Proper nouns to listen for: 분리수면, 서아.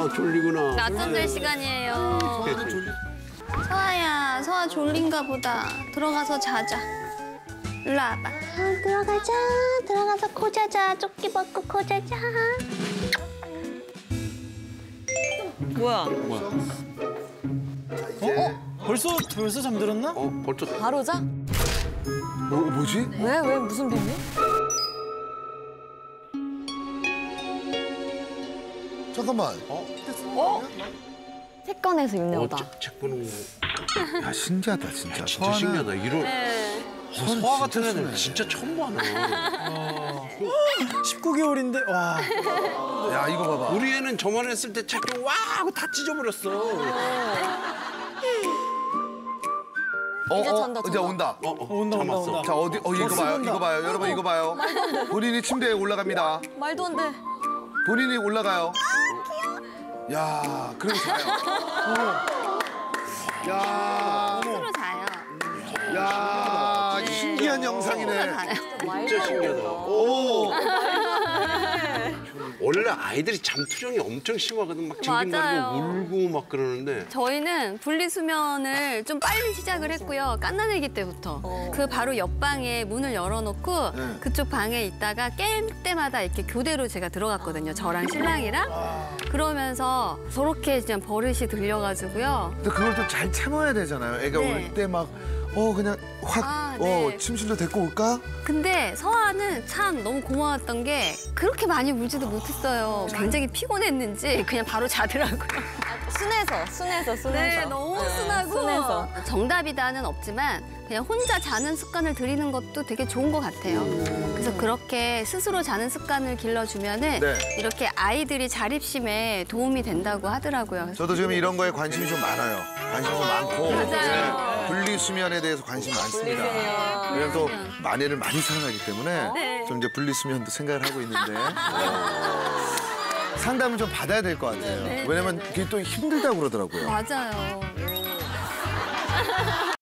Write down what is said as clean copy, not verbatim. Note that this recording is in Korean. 아, 졸리구나. 낮잠 잘 시간이에요. 서아야, 서아 졸린가 보다. 들어가서 자자. 일로 와봐. 아, 들어가자. 들어가서 코 자자. 조끼 벗고 코 자자. 뭐야? 뭐야? 벌써 잠들었나? 벌써. 바로 자? 뭐지? 왜 무슨 비밀? 잠깐만. 책 꺼내서 읽나 보다. 책 보는 거. 야, 신기하다, 진짜. 야, 진짜 신기하다. 이런 서아 같은 애는 진짜 처음 봐나. 19개월인데 와. 야, 이거 봐봐. 우리 애는 저만 했을 때 책 좀 와 하고 다 찢어버렸어. 이제 잔다, 이제 온다. 온다. 자, 어디, 이거 봐요, 이거 봐요. 여러분, 이거 봐요. 말도 안 돼. 본인이 침대에 올라갑니다. 말도 안 돼. 본인이 올라가요. 아, 귀여워. 야, 그리고 자요. 야. 스스로 자요. 야, 네. 신기한 영상이네. 진짜 신기하다. 오. 원래 아이들이 잠투정이 엄청 심하거든. 막 징징거리고 울고 막 그러는데 저희는 분리수면을 좀 빨리 시작을 했고요. 갓난아기 때부터 그 바로 옆방에 문을 열어놓고 그쪽 방에 있다가 깰 때마다 이렇게 교대로 제가 들어갔거든요. 저랑 신랑이랑. 그러면서 저렇게 그냥 버릇이 들려가지고요. 근데 그걸 또 잘 참아야 되잖아요. 애가 네. 올 때 막 그냥 확 네. 침실로 데리고 올까? 근데 서아는 참 너무 고마웠던 게 그렇게 많이 울지도 못했어요. 굉장히 피곤했는지 그냥 바로 자더라고요. 순해서. 네, 너무 순하고. 순해서. 정답이다는 없지만 그냥 혼자 자는 습관을 들이는 것도 되게 좋은 것 같아요. 그래서 그렇게 스스로 자는 습관을 길러주면은 네. 이렇게 아이들이 자립심에 도움이 된다고 하더라고요. 저도 지금 이런 거에 관심이 좀 많아요. 관심이 좀 많고. 맞아요. 분리수면에 대해서 관심이 많습니다. 그래서 또 아내를 많이 사랑하기 때문에 네. 좀 이제 분리수면도 생각을 하고 있는데 상담을 좀 받아야 될 것 같아요. 네. 왜냐면 그게 또 힘들다고 그러더라고요. 맞아요.